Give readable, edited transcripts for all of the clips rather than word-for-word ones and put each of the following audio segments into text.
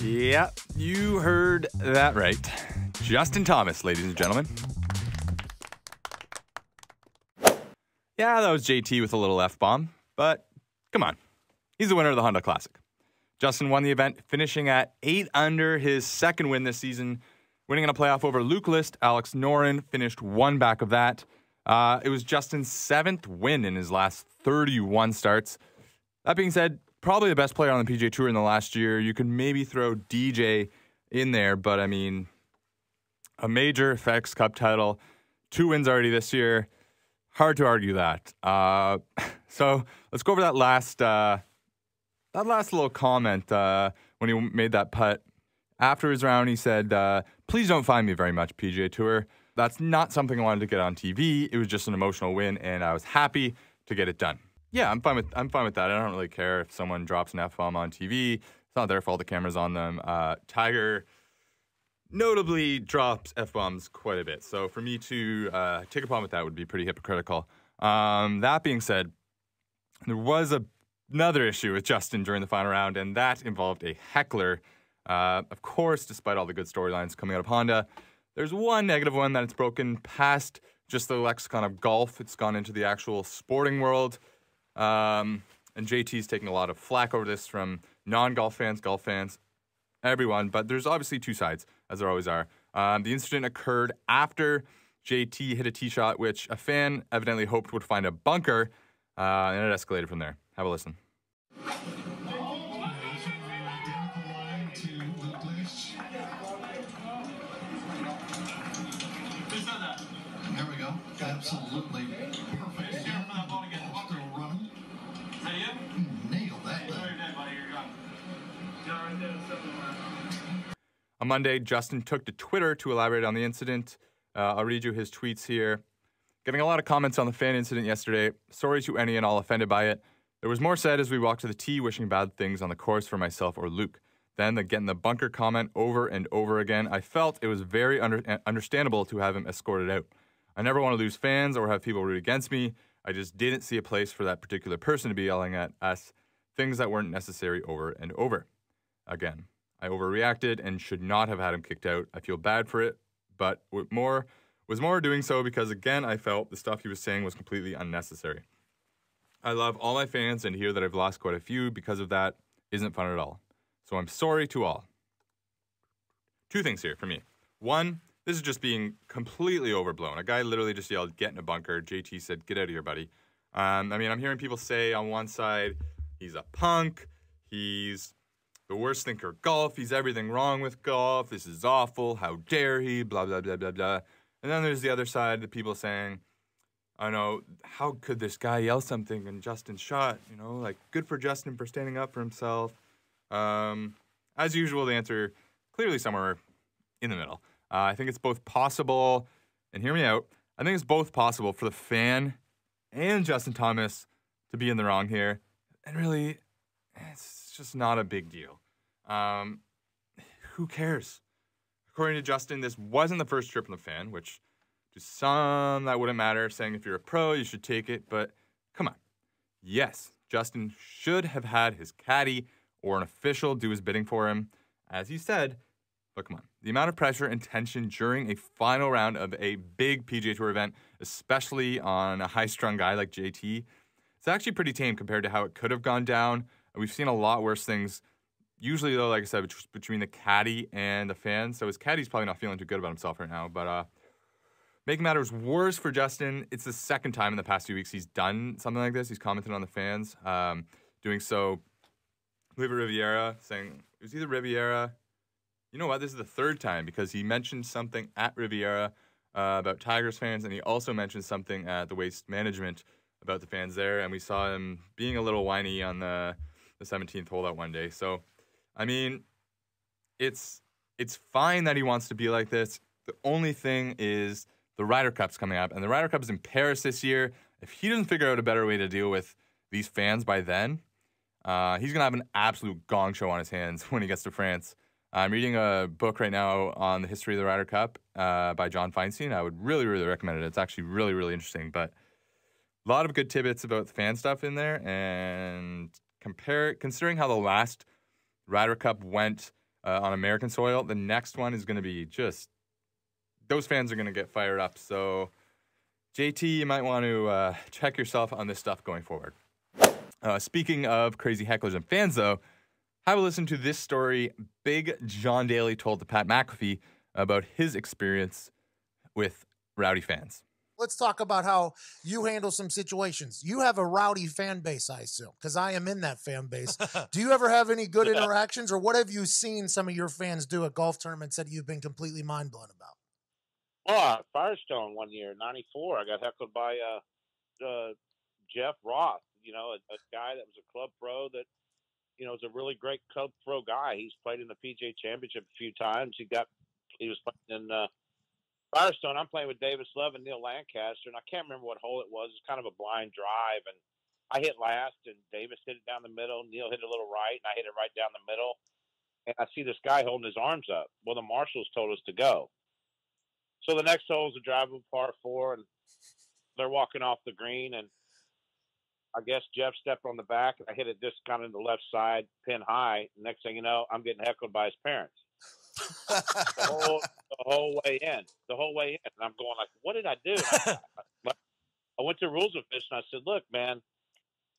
Yeah, you heard that right. Justin Thomas, ladies and gentlemen. Yeah, that was JT with a little F-bomb, but come on. He's the winner of the Honda Classic. Justin won the event, finishing at 8 under, his second win this season, winning in a playoff over Luke List. Alex Noren finished one back of that. It was Justin's 7th win in his last 31 starts. That being said, probably the best player on the PGA Tour in the last year. You could maybe throw DJ in there, but I mean, a major FedEx Cup title, 2 wins already this year. Hard to argue that. So let's go over that last little comment when he made that putt. After his round, he said, please don't find me very much, PGA Tour. That's not something I wanted to get on TV. It was just an emotional win, and I was happy to get it done. Yeah, I'm fine with that. I don't really care if someone drops an F-bomb on TV. It's not their fault the camera's on them. Tiger notably drops F-bombs quite a bit. So for me to take a problem with that would be pretty hypocritical. That being said, there was another issue with Justin during the final round, and that involved a heckler. Of course, despite all the good storylines coming out of Honda, there's one negative one that it's broken past just the lexicon of golf. It's gone into the actual sporting world. And JT's taking a lot of flack over this from non-golf fans, golf fans, everyone. But there's obviously two sides, as there always are. The incident occurred after JT hit a tee shot, which a fan evidently hoped would find a bunker, and it escalated from there. Have a listen. There we go. Absolutely perfect. Nail that. On Monday, Justin took to Twitter to elaborate on the incident. I'll read you his tweets here. Getting a lot of comments on the fan incident yesterday. Sorry to any and all offended by it. There was more said as we walked to the tee, wishing bad things on the course for myself or Luke. Then the get in the bunker comment over and over again. I felt it was very understandable to have him escorted out. I never want to lose fans or have people root against me. I just didn't see a place for that particular person to be yelling at us things that weren't necessary over and over again. I overreacted and should not have had him kicked out. I feel bad for it, but was more doing so because, again, I felt the stuff he was saying was completely unnecessary. I love all my fans, and hear that I've lost quite a few because of that isn't fun at all. So I'm sorry to all. Two things here for me. One, this is just being completely overblown. A guy literally just yelled, get in a bunker. JT said, get out of here, buddy. I mean, I'm hearing people say on one side, he's a punk. He's the worst thinker of golf. He's everything wrong with golf. This is awful. How dare he? Blah, blah, blah, blah, blah. And then there's the other side, the people saying, I know, how could this guy yell something and Justin shot? You know, like, good for Justin for standing up for himself. As usual, the answer clearly somewhere in the middle. I think it's both possible, and hear me out, I think it's both possible for the fan and Justin Thomas to be in the wrong here. And really, it's just not a big deal. Who cares? According to Justin, this wasn't the first trip from the fan, which to some that wouldn't matter, saying if you're a pro, you should take it. But come on. Yes, Justin should have had his caddy or an official do his bidding for him, as he said. But come on, the amount of pressure and tension during a final round of a big PGA Tour event, especially on a high-strung guy like JT, it's actually pretty tame compared to how it could have gone down. We've seen a lot worse things, usually, though, like I said, between the caddy and the fans. So his caddy's probably not feeling too good about himself right now. But making matters worse for Justin, it's the second time in the past few weeks he's done something like this. He's commented on the fans doing so. Oliver Riviera saying, it was either Riviera... You know what? This is the third time because he mentioned something at Riviera about Tigers fans, and he also mentioned something at the Waste Management about the fans there, and we saw him being a little whiny on the 17th hole that one day. So, I mean, it's fine that he wants to be like this. The only thing is the Ryder Cup's coming up, and the Ryder Cup is in Paris this year. If he doesn't figure out a better way to deal with these fans by then, he's going to have an absolute gong show on his hands when he gets to France. I'm reading a book right now on the history of the Ryder Cup by John Feinstein. I would really, really recommend it. It's actually really, really interesting. But a lot of good tidbits about the fan stuff in there. And considering how the last Ryder Cup went on American soil, the next one is going to be just – those fans are going to get fired up. So, JT, you might want to check yourself on this stuff going forward. Speaking of crazy hecklers and fans, though, have a listen to this story Big John Daly told to Pat McAfee about his experience with rowdy fans. Let's talk about how you handle some situations. You have a rowdy fan base, I assume, because I am in that fan base. Do you ever have any good interactions, or what have you seen some of your fans do at golf tournaments that you've been completely mind-blown about? Well, at Firestone one year, 94, I got heckled by Jeff Roth, you know, a guy that was a club pro that, you know, is a really great club pro guy. He's played in the PGA Championship a few times. He was playing in Firestone. I'm playing with Davis Love and Neil Lancaster, and I can't remember what hole it was. It's kind of a blind drive, and I hit last, and Davis hit it down the middle. Neil hit a little right, and I hit it right down the middle. And I see this guy holding his arms up. Well, the marshals told us to go. So the next hole is a drivable par four, and they're walking off the green, and I guess Jeff stepped on the back. I hit it just kind of in the left side, pin high. Next thing you know, I'm getting heckled by his parents the whole way in. The whole way in. And I'm going like, what did I do? I went to rules official and I said, look, man,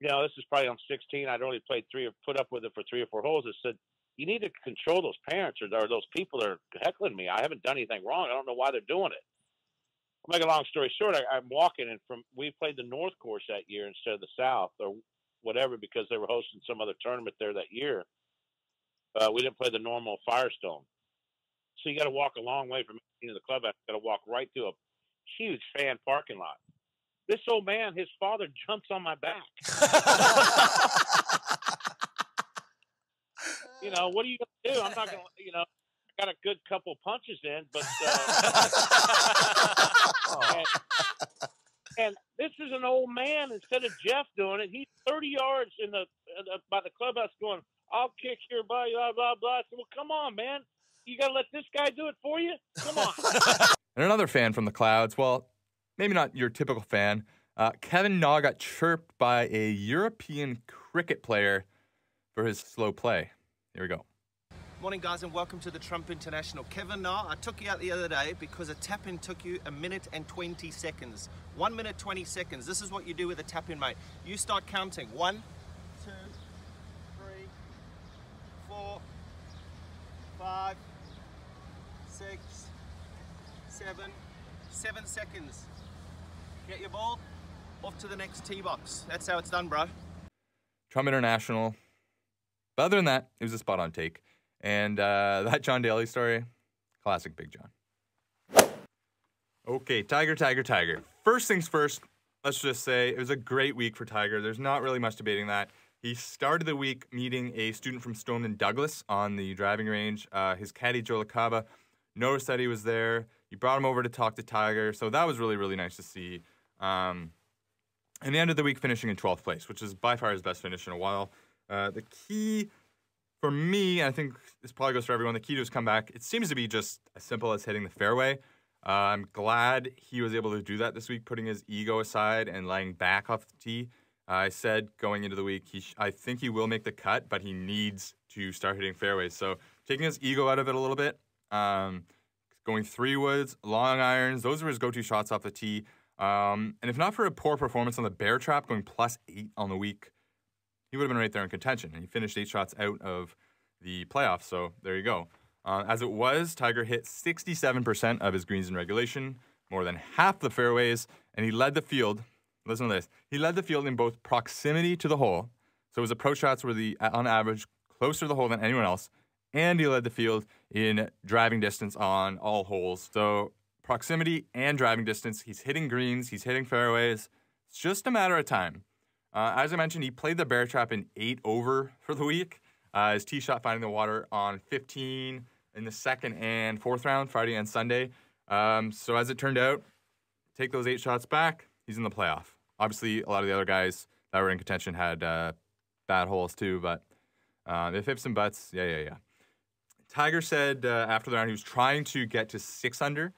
you know, this is probably on 16. I'd only played three or put up with it for 3 or 4 holes. I said, you need to control those parents or those people that are heckling me. I haven't done anything wrong. I don't know why they're doing it. Make a long story short, I'm walking, and we played the North Course that year instead of the South or whatever because they were hosting some other tournament there that year. We didn't play the normal Firestone. So you got to walk a long way from the club. I got to walk right through a huge fan parking lot. This old man, his father, jumps on my back. You know, what are you going to do? I'm not going to, you know. Got a good couple punches in, but and this is an old man. Instead of Jeff doing it, he's 30 yards by the clubhouse going, I'll kick your butt, blah, blah, blah. I said, well, come on, man. You got to let this guy do it for you? Come on. And another fan from the clouds, well, maybe not your typical fan, Kevin Na got chirped by a European cricket player for his slow play. Here we go. Morning, guys, and welcome to the Trump International. Kevin Na, I took you out the other day because a tap-in took you 1 minute and 20 seconds. 1 minute, 20 seconds. This is what you do with a tap-in, mate. You start counting. 1, 2, 3, 4, 5, 6, 7. 7 seconds. Get your ball off to the next tee box. That's how it's done, bro. Trump International. But other than that, it was a spot-on take. And that John Daly story, classic Big John. Okay, Tiger. First things first, let's just say it was a great week for Tiger. There's not really much debating that. He started the week meeting a student from Stoneman Douglas on the driving range. His caddy, Joel Acaba, noticed that he was there. He brought him over to talk to Tiger. So that was really, really nice to see. And he ended the week finishing in 12th place, which is by far his best finish in a while. The key... For me, and I think this probably goes for everyone, the key to his comeback, it seems to be just as simple as hitting the fairway. I'm glad he was able to do that this week, putting his ego aside and lying back off the tee. I said going into the week, I think he will make the cut, but he needs to start hitting fairways. So taking his ego out of it a little bit, going three woods, long irons, those are his go-to shots off the tee. And if not for a poor performance on the bear trap, going +8 on the week, he would have been right there in contention, and he finished 8 shots out of the playoffs, so there you go. As it was, Tiger hit 67% of his greens in regulation, more than half the fairways, and he led the field. Listen to this. He led the field in both proximity to the hole, so his approach shots were, on average, closer to the hole than anyone else, and he led the field in driving distance on all holes. So proximity and driving distance, he's hitting greens, he's hitting fairways. It's just a matter of time. As I mentioned, he played the bear trap in 8 over for the week. His tee shot finding the water on 15 in the 2nd and 4th round, Friday and Sunday. So as it turned out, take those 8 shots back, he's in the playoff. Obviously, a lot of the other guys that were in contention had bad holes too, but they fipped some butts. Yeah. Tiger said after the round he was trying to get to 6 under,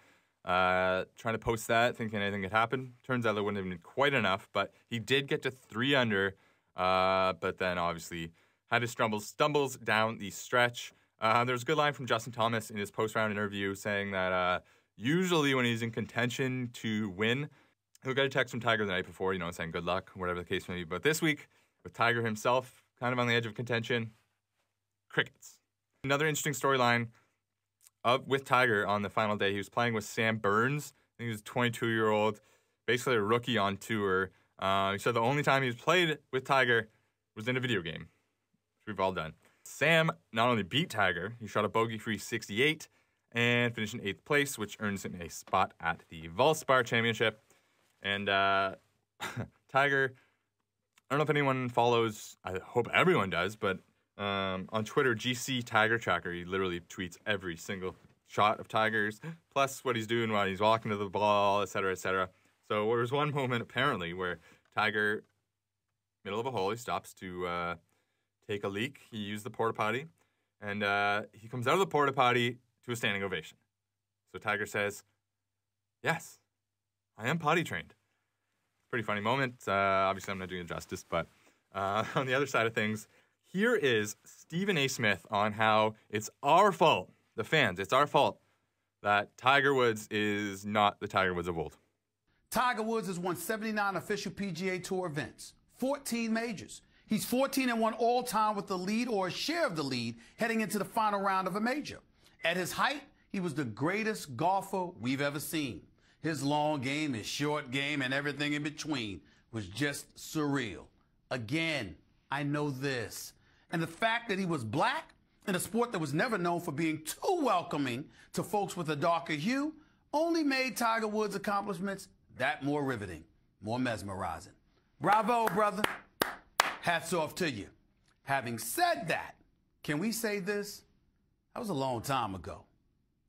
trying to post that, thinking anything could happen. Turns out that wouldn't have been quite enough, but he did get to 3 under, but then obviously had his stumbles down the stretch. There was a good line from Justin Thomas in his post-round interview saying that usually when he's in contention to win, he'll get a text from Tiger the night before, you know, saying good luck, whatever the case may be. But this week, with Tiger himself kind of on the edge of contention, crickets. Another interesting storyline with Tiger on the final day, he was playing with Sam Burns. I think he was a 22-year-old, basically a rookie on tour. He said the only time he's played with Tiger was in a video game, which we've all done. Sam not only beat Tiger, he shot a bogey-free 68 and finished in 8th place, which earns him a spot at the Valspar Championship. And Tiger, I don't know if anyone follows, I hope everyone does, but on Twitter, GC Tiger Tracker, he literally tweets every single shot of Tiger's, plus what he's doing while he's walking to the ball, et cetera, et cetera. So there was one moment, apparently, where Tiger, middle of a hole, he stops to take a leak. He used the porta potty, and he comes out of the porta potty to a standing ovation. So Tiger says, "Yes, I am potty trained." Pretty funny moment. Obviously, I'm not doing it justice, but on the other side of things, here is Stephen A. Smith on how it's our fault, the fans, it's our fault that Tiger Woods is not the Tiger Woods of old. Tiger Woods has won 79 official PGA Tour events, 14 majors. He's 14-1 all-time with the lead or a share of the lead heading into the final round of a major. At his height, he was the greatest golfer we've ever seen. His long game, his short game, and everything in between was just surreal. Again, I know this. And the fact that he was black in a sport that was never known for being too welcoming to folks with a darker hue only made Tiger Woods' accomplishments that more riveting, more mesmerizing. Bravo, brother. Hats off to you. Having said that, can we say this? That was a long time ago.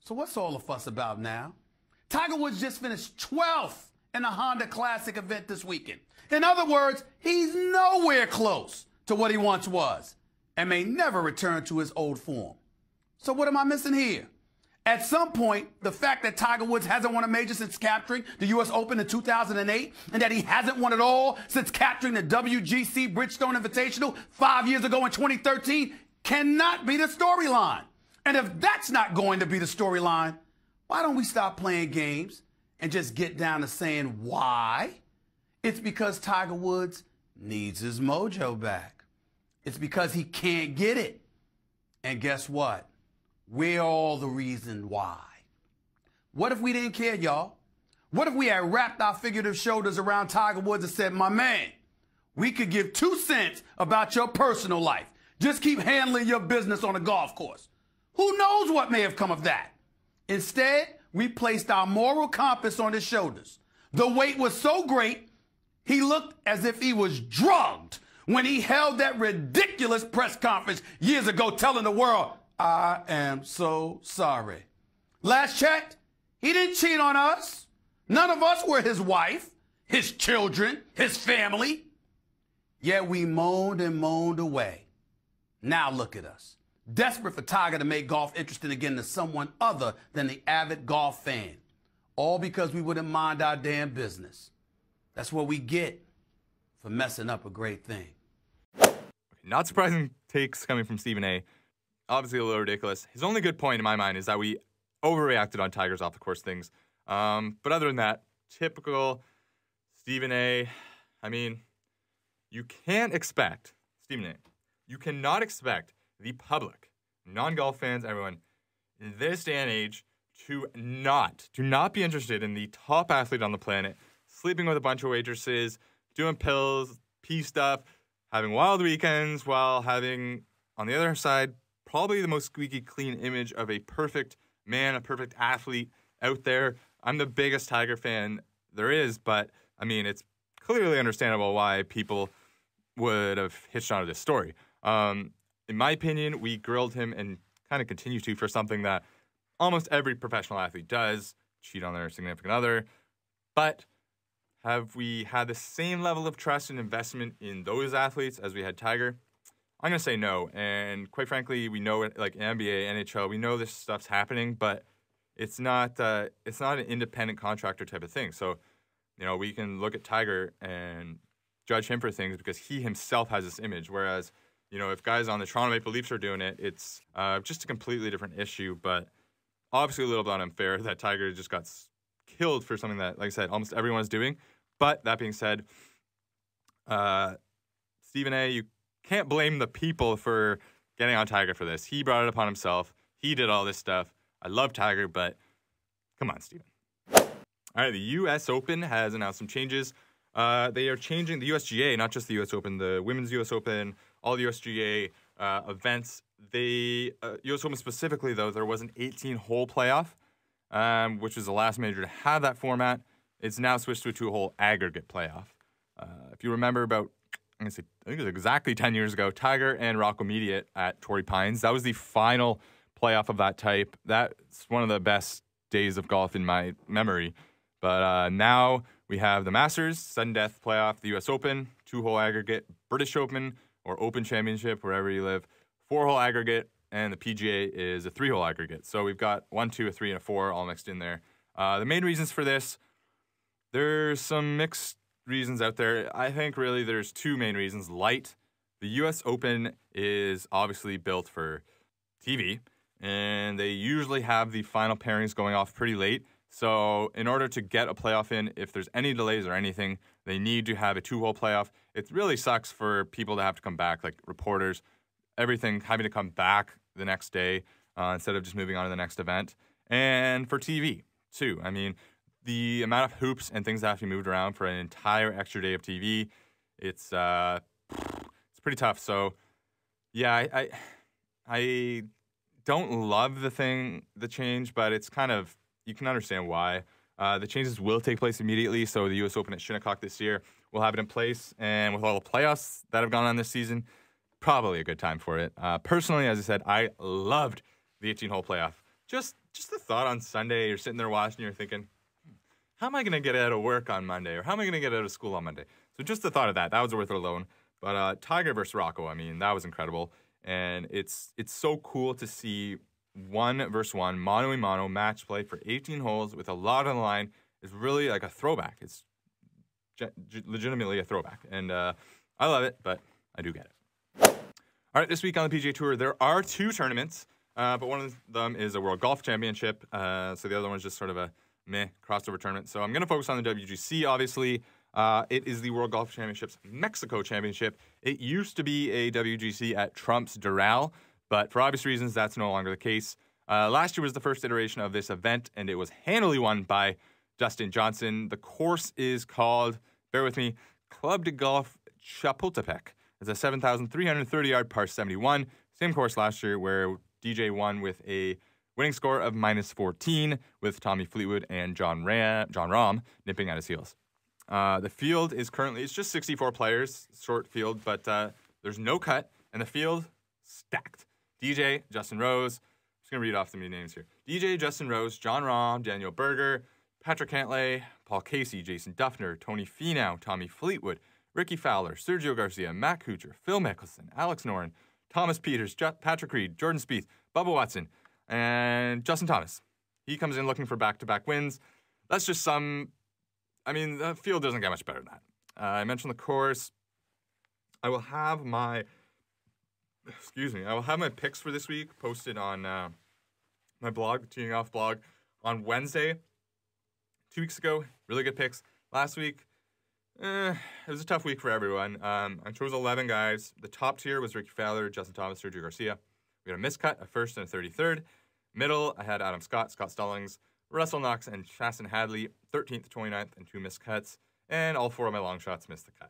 So what's all the fuss about now? Tiger Woods just finished 12th in the Honda Classic event this weekend. In other words, he's nowhere close to what he once was and may never return to his old form. So what am I missing here? At some point, the fact that Tiger Woods hasn't won a major since capturing the U.S. Open in 2008 and that he hasn't won at all since capturing the WGC Bridgestone Invitational 5 years ago in 2013 cannot be the storyline. And if that's not going to be the storyline, why don't we stop playing games and just get down to saying why? It's because Tiger Woods needs his mojo back. It's because he can't get it. And guess what? We're all the reason why. What if we didn't care, y'all? What if we had wrapped our figurative shoulders around Tiger Woods and said, my man, we could give 2 cents about your personal life. Just keep handling your business on a golf course. Who knows what may have come of that? Instead, we placed our moral compass on his shoulders. The weight was so great, he looked as if he was drugged when he held that ridiculous press conference years ago telling the world, I am so sorry. Last check, he didn't cheat on us. None of us were his wife, his children, his family. Yet we moaned and moaned away. Now look at us, desperate for Tiger to make golf interesting again to someone other than the avid golf fan. All because we wouldn't mind our damn business. That's what we get for messing up a great thing. Not surprising takes coming from Stephen A. Obviously a little ridiculous. His only good point in my mind is that we overreacted on Tiger's off-the-course things. But other than that, typical Stephen A. I mean, you can't expect, Stephen A., you cannot expect the public, non-golf fans, everyone, in this day and age to not be interested in the top athlete on the planet, sleeping with a bunch of waitresses, doing pills, pee stuff, having wild weekends while having, on the other side, probably the most squeaky clean image of a perfect man, a perfect athlete out there. I'm the biggest Tiger fan there is, but, I mean, it's clearly understandable why people would have hitched onto this story. In my opinion, we grilled him and kind of continue to for something that almost every professional athlete does, cheat on their significant other. But have we had the same level of trust and investment in those athletes as we had Tiger? I'm going to say no. And quite frankly, we know it, like NBA, NHL, we know this stuff's happening, but it's not an independent contractor type of thing. So, you know, we can look at Tiger and judge him for things because he himself has this image. Whereas, you know, if guys on the Toronto Maple Leafs are doing it, it's just a completely different issue. But obviously a little bit unfair that Tiger just got killed for something that, like I said, almost everyone's doing. But that being said, Stephen A., you can't blame the people for getting on Tiger for this. He brought it upon himself. He did all this stuff. I love Tiger, but come on, Stephen. All right, the U.S. Open has announced some changes. They are changing the USGA, not just the U.S. Open, the Women's U.S. Open, all the USGA events. The U.S. Open specifically, though, there was an 18-hole playoff, which was the last major to have that format. It's now switched to a two-hole aggregate playoff. If you remember about, I'm going to say, I think it was exactly 10 years ago, Tiger and Rocco Mediate at Torrey Pines. That was the final playoff of that type. That's one of the best days of golf in my memory. But now we have the Masters, sudden death playoff, the U.S. Open, two-hole aggregate, British Open or Open Championship, wherever you live, four-hole aggregate, and the PGA is a three-hole aggregate. So we've got 1, 2, a 3, and a 4 all mixed in there. The main reasons for this, there's some mixed reasons out there. I think really there's two main reasons. Light, the U.S. Open is obviously built for TV, and they usually have the final pairings going off pretty late. So in order to get a playoff in, if there's any delays or anything, they need to have a two-hole playoff. It really sucks for people to have to come back, like reporters, everything, having to come back the next day instead of just moving on to the next event. And for TV, too. I mean, the amount of hoops and things that have to be moved around for an entire extra day of TV, it's pretty tough. So, yeah, I don't love the change, but it's kind of, you can understand why. The changes will take place immediately, so the U.S. Open at Shinnecock this year will have it in place, and with all the playoffs that have gone on this season, probably a good time for it. Personally, as I said, I loved the 18-hole playoff. Just the thought on Sunday, you're sitting there watching, you're thinking, how am I going to get out of work on Monday, or how am I going to get out of school on Monday? So just the thought of that was worth it alone. But Tiger versus Rocco, I mean, that was incredible, and it's so cool to see. 1 versus 1, mono and mono match play for 18 holes with a lot on the line is really like a throwback. It's legitimately a throwback, and I love it, but I do get it. All right, this week on the PGA Tour, there are 2 tournaments, but one of them is a World Golf Championship, so the other one's just sort of a meh crossover tournament. So I'm going to focus on the WGC, obviously. It is the World Golf Championship's Mexico Championship. It used to be a WGC at Trump's Doral, but for obvious reasons, that's no longer the case. Last year was the first iteration of this event, and it was handily won by Dustin Johnson. The course is called, bear with me, Club de Golf Chapultepec. It's a 7,330-yard par 71. Same course last year where DJ won with a winning score of -14 with Tommy Fleetwood and John Rahm nipping at his heels. The field is currently, it's just 64 players, short field, but there's no cut, and the field stacked. DJ, Justin Rose, I'm just going to read off some of your names here. DJ, Justin Rose, John Rahm, Daniel Berger, Patrick Cantlay, Paul Casey, Jason Duffner, Tony Finau, Tommy Fleetwood, Ricky Fowler, Sergio Garcia, Matt Kuchar, Phil Mickelson, Alex Noren, Thomas Peters, Patrick Reed, Jordan Spieth, Bubba Watson, and Justin Thomas. He comes in looking for back-to-back wins. That's just some, I mean, the field doesn't get much better than that. I mentioned the course. I will have my... Excuse me. I will have my picks for this week posted on my blog, Teeing Off blog, on Wednesday. 2 weeks ago, really good picks. Last week, it was a tough week for everyone. I chose 11 guys. The top tier was Ricky Fowler, Justin Thomas, Sergio Garcia. We had a miscut, a first and a 33rd. Middle, I had Adam Scott, Scott Stallings, Russell Knox, and Chasten Hadley, 13th, 29th, and 2 miscuts. And all 4 of my long shots missed the cut.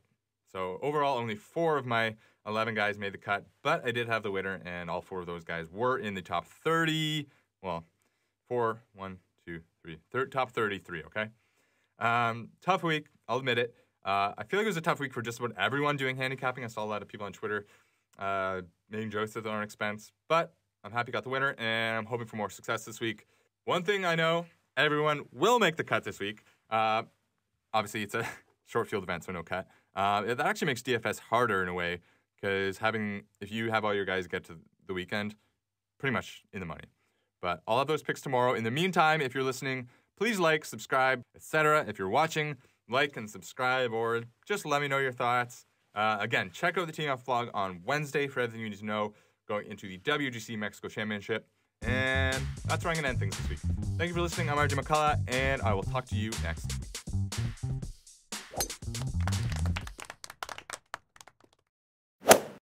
So overall, only 4 of my 11 guys made the cut, but I did have the winner, and all 4 of those guys were in the top 30. Well, 4, 1, 2, 3, top 33, okay? Tough week, I'll admit it. I feel like it was a tough week for just about everyone doing handicapping. I saw a lot of people on Twitter making jokes at their own expense, but I'm happy I got the winner, and I'm hoping for more success this week. One thing I know, everyone will make the cut this week. Obviously, it's a short field event, so no cut. That actually makes DFS harder in a way, because if you have all your guys get to the weekend, pretty much in the money. But I'll have those picks tomorrow. In the meantime, if you're listening, please like, subscribe, etc. If you're watching, like and subscribe, or just let me know your thoughts. Again, check out the Teeing Off vlog on Wednesday for everything you need to know going into the WGC Mexico Championship. And that's where I'm going to end things this week. Thank you for listening. I'm RJ McCullough, and I will talk to you next week.